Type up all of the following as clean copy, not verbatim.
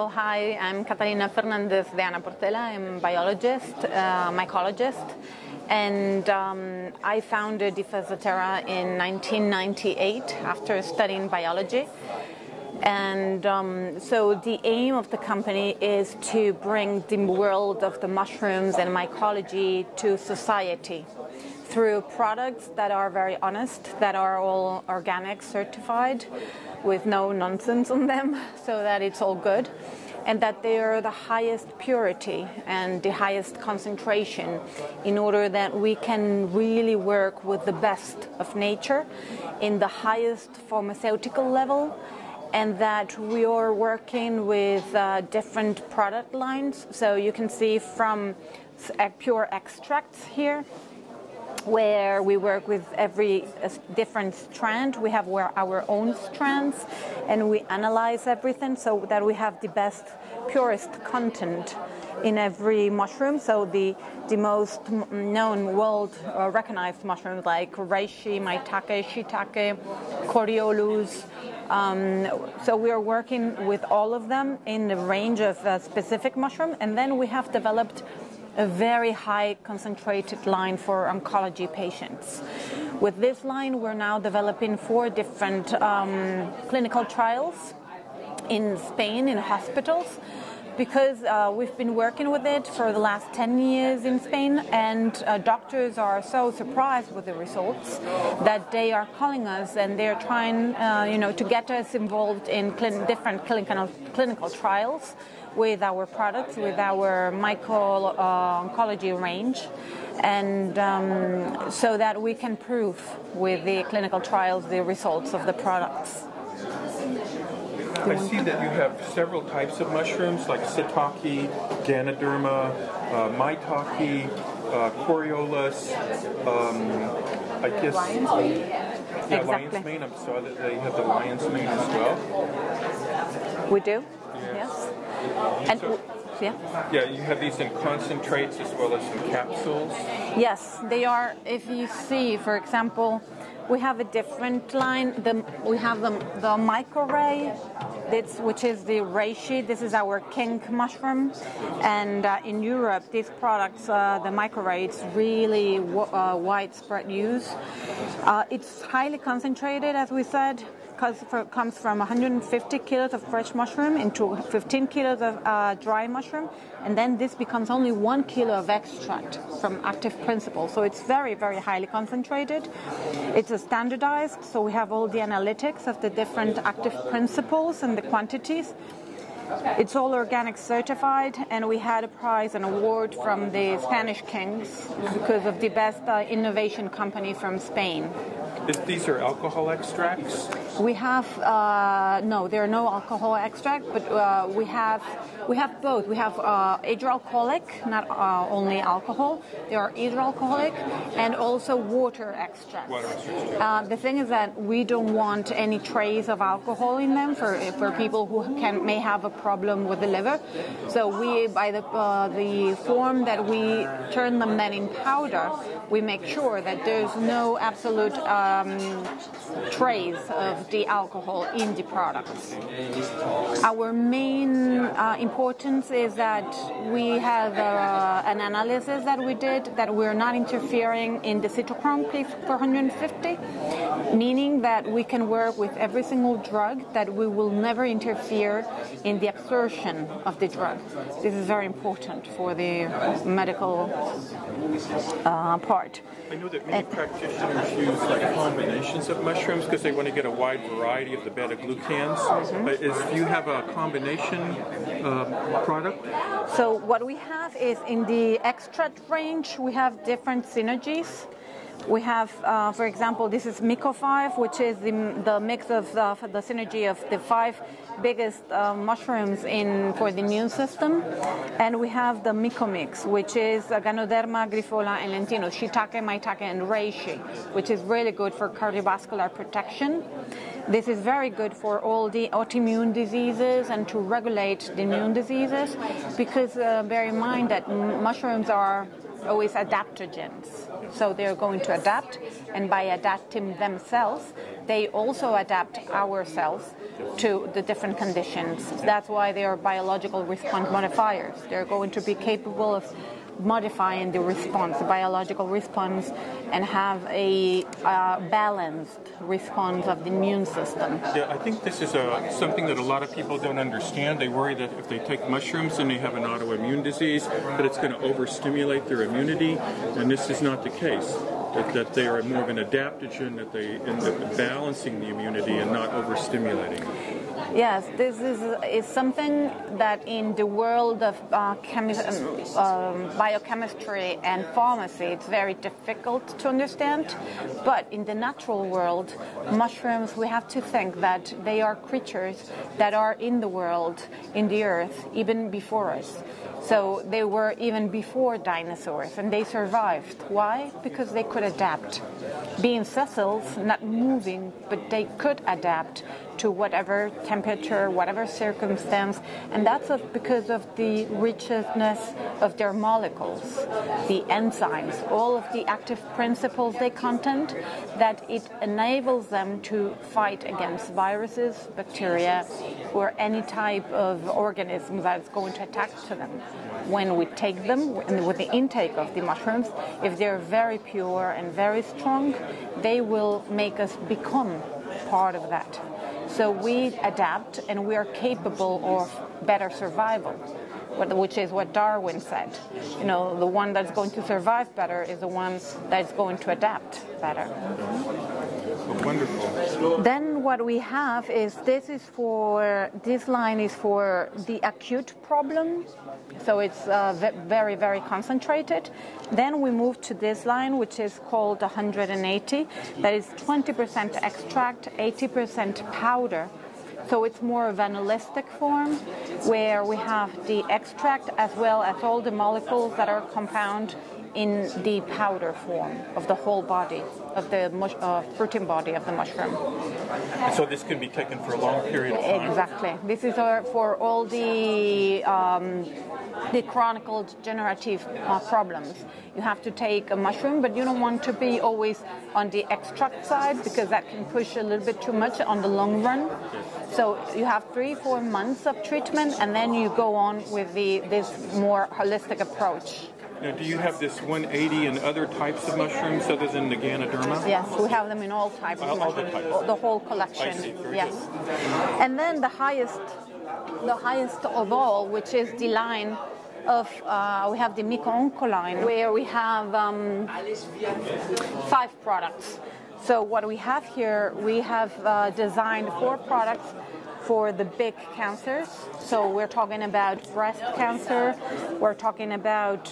people. Hi, I'm Catalina Fernández de Ana Portela. I'm a biologist, mycologist, and I founded Hifas da Terra in 1998 after studying biology. And so the aim of the company is to bring the world of the mushrooms and mycology to society through products that are very honest, that are all organic certified, with no nonsense on them, so that it's all good, and that they are the highest purity and the highest concentration, in order that we can really work with the best of nature in the highest pharmaceutical level, and that we are working with different product lines. So you can see from pure extracts here, where we work with every different strand. We have our own strands, and we analyze everything so that we have the best, purest content in every mushroom. So the most known, world recognized mushrooms like reishi, maitake, shiitake, Coriolis. So we are working with all of them in the range of specific mushroom, and then we have developed a very high concentrated line for oncology patients. With this line, we're now developing 4 different clinical trials in Spain, in hospitals, because we've been working with it for the last 10 years in Spain, and doctors are so surprised with the results that they are calling us, and they're trying to get us involved in different clinical trials with our products, with our myco-oncology range, and so that we can prove with the clinical trials the results of the products. I see that you have several types of mushrooms, like shiitake, Ganoderma, maitake, Coriolis, I guess... Yeah, lion's mane. I saw that they have the lion's mane as well. We do? Yes. And yeah, you have these in concentrates as well as in capsules. Yes, they are. If you see, for example, we have a different line. We have the mycorrhea, which is the reishi. This is our king mushroom, and in Europe, these products, the mycorrhea, it's really widespread use. It's highly concentrated, as we said. Comes from 150 kilos of fresh mushroom into 15 kilos of dry mushroom, and then this becomes only 1 kilo of extract from active principle. So it's very, very highly concentrated. It's standardized, so we have all the analytics of the different active principles and the quantities. It's all organic certified, and we had a prize, an award from the Spanish Kings because of the best innovation company from Spain. If these are alcohol extracts? We have, no, there are no alcohol extracts, but we have both. We have hydroalcoholic, not only alcohol. There are hydroalcoholic and also water extracts. Water extracts, yeah. The thing is that we don't want any trace of alcohol in them for people who may have a problem with the liver. So we, by the form that we turn them then in powder, we make sure that there's no absolute trace of the alcohol in the products. Our main importance is that we have an analysis that we did that we're not interfering in the cytochrome P450, meaning that we can work with every single drug, that we will never interfere in the absorption of the drug. This is very important for the medical part. I know that many practitioners use like combinations of mushrooms because they want to get a wide variety of the beta-glucans. Mm-hmm. But do you have a combination product? So what we have is, in the extract range, we have different synergies. We have, for example, this is Mico 5, which is the mix of the synergy of the 5 biggest mushrooms for the immune system. And we have the Mico mix, which is Ganoderma, Grifola, and Lentino, shiitake, maitake, and reishi, which is really good for cardiovascular protection. This is very good for all the autoimmune diseases and to regulate the immune diseases, because bear in mind that mushrooms are always adaptogens. So they're going to adapt, and by adapting themselves, they also adapt ourselves to the different conditions. That's why they are biological response modifiers. They're going to be capable of modifying the response, the biological response, and have a balanced response of the immune system. Yeah, I think this is something that a lot of people don't understand. They worry that if they take mushrooms and they have an autoimmune disease, that it's going to overstimulate their immunity, and this is not the case. That they are more of an adaptogen, that they end up balancing the immunity and not overstimulating. Yes, this is something that in the world of biochemistry and pharmacy, it's very difficult to understand. But in the natural world, mushrooms, we have to think that they are creatures that are in the world, in the earth, even before us. So they were even before dinosaurs, and they survived. Why? Because they could adapt. Being sessile, not moving, but they could adapt to whatever temperature, whatever circumstance, and that's because of the richness of their molecules, the enzymes, all of the active principles they contain, that it enables them to fight against viruses, bacteria, or any type of organism that's going to attack to them. When we take them, and with the intake of the mushrooms, if they're very pure and very strong, they will make us become part of that. So we adapt, and we are capable of better survival, which is what Darwin said. You know, the one that's going to survive better is the one that's going to adapt better. Wonderful. Then what we have is this line is for the acute problem, so it's very, very concentrated. Then we move to this line, which is called 180, that is 20% extract, 80% powder. So it's more of an holistic form, where we have the extract as well as all the molecules that are compound in the powder form of the whole body, of the fruiting body of the mushroom. So this can be taken for a long period of time? Exactly. This is for all the chronic degenerative problems. You have to take a mushroom, but you don't want to be always on the extract side, because that can push a little bit too much on the long run. Yes. So you have 3-4 months of treatment, and then you go on with this more holistic approach. Now, do you have this 180 and other types of mushrooms other than the Ganoderma? Yes, we have them in all types of mushrooms, the whole collection. Yes. Good. And then the highest of all, which is the line of, we have the MicoOnco line, where we have 5 products. So what we have here, we have designed 4 products for the big cancers. So we're talking about breast cancer, we're talking about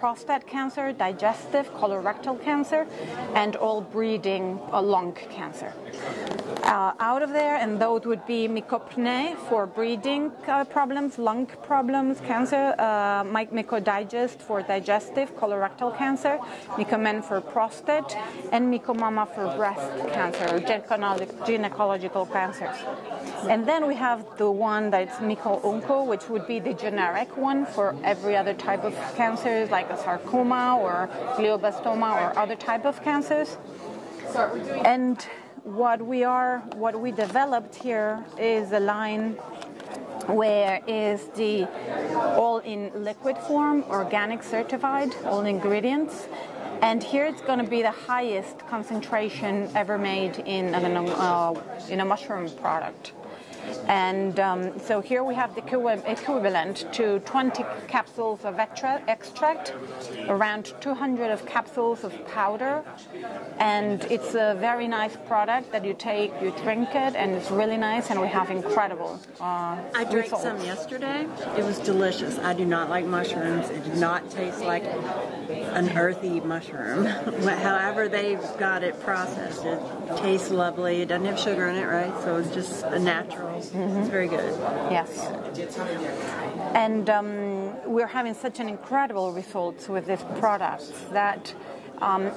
prostate cancer, digestive, colorectal cancer, and all breeding lung cancer. Out of there, and those would be mycopne for breeding problems, lung problems, cancer, mycodigest for digestive, colorectal cancer, mycomen for prostate, and mycomama for breast cancer, or gynecological cancers. And then we have the one that's myco-unco, which would be the generic one for every other type of cancers, like a sarcoma or glioblastoma or other type of cancers. And what we developed here is a line where is the all in liquid form, organic certified, all ingredients. And here it's going to be the highest concentration ever made in a mushroom product. And so here we have the equivalent to 20 capsules of extract, around 200 of capsules of powder, and it's a very nice product that you take, you drink it, and it's really nice, and we have incredible I drank results. Some yesterday. It was delicious. I do not like mushrooms. It did not taste like an earthy mushroom. However they've got it processed, it tastes lovely. It doesn't have sugar in it, right? So it's just a natural. Mm-hmm. It's very good. Yes. And we're having such an incredible results with this product that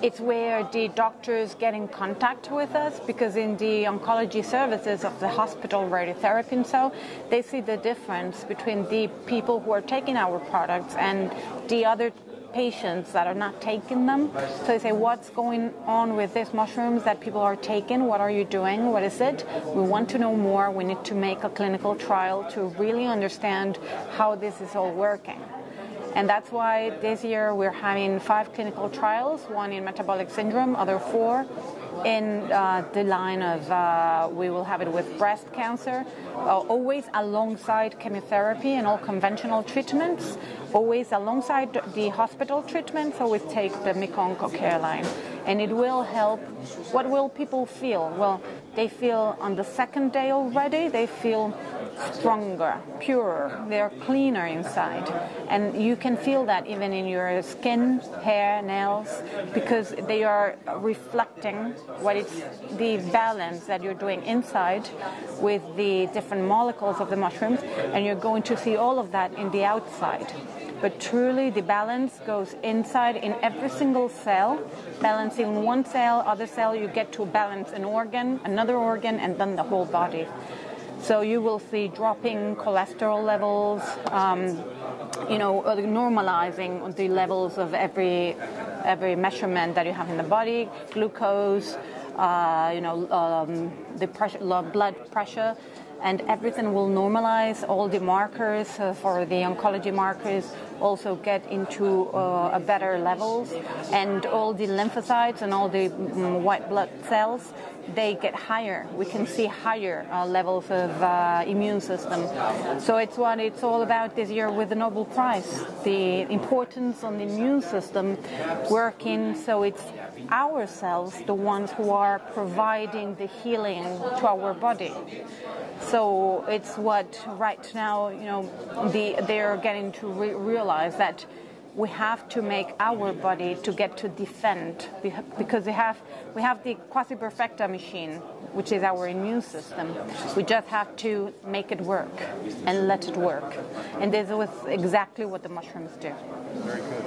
it's where the doctors get in contact with us, because in the oncology services of the hospital radiotherapy and so, they see the difference between the people who are taking our products and the other patients that are not taking them. So they say, what's going on with these mushrooms that people are taking? What are you doing? What is it? We want to know more. We need to make a clinical trial to really understand how this is all working. And that's why this year we're having 5 clinical trials, 1 in metabolic syndrome, other 4 in the line of we will have it with breast cancer, always alongside chemotherapy and all conventional treatments, always alongside the hospital treatments. So we take the MicoOnco Care line, and it will help. What will people feel? Well, they feel on the 2nd day already, they feel stronger, purer, they're cleaner inside. And you can feel that even in your skin, hair, nails, because they are reflecting what is the balance that you're doing inside with the different molecules of the mushrooms, and you're going to see all of that in the outside. But truly the balance goes inside in every single cell, balancing one cell, other cell, you get to balance an organ, another organ, and then the whole body. So you will see dropping cholesterol levels, you know, normalizing the levels of every measurement that you have in the body, glucose, you know, the pressure, blood pressure, and everything will normalize. All the markers for the oncology markers also get into a better levels, and all the lymphocytes and all the white blood cells, they get higher. We can see higher levels of immune system. So it's what it's all about this year with the Nobel Prize, the importance on the immune system working. So it's ourselves, the ones who are providing the healing to our body. So it's what right now, you know, they're getting to realize that we have to make our body to get to defend, because we have the quasi-perfecta machine, which is our immune system. We just have to make it work and let it work. And this was exactly what the mushrooms do. Very good.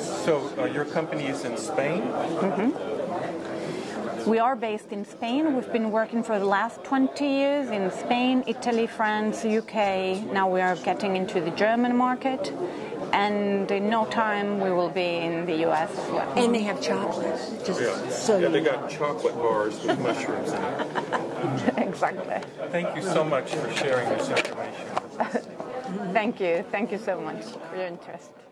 So your company is in Spain? Mm-hmm. We are based in Spain. We've been working for the last 20 years in Spain, Italy, France, UK. Now we are getting into the German market. And in no time, we will be in the U.S. as well. And they have chocolate. Just so they got chocolate bars with mushrooms in it. Exactly. Thank you so much for sharing this information. Thank you. Thank you so much for your interest.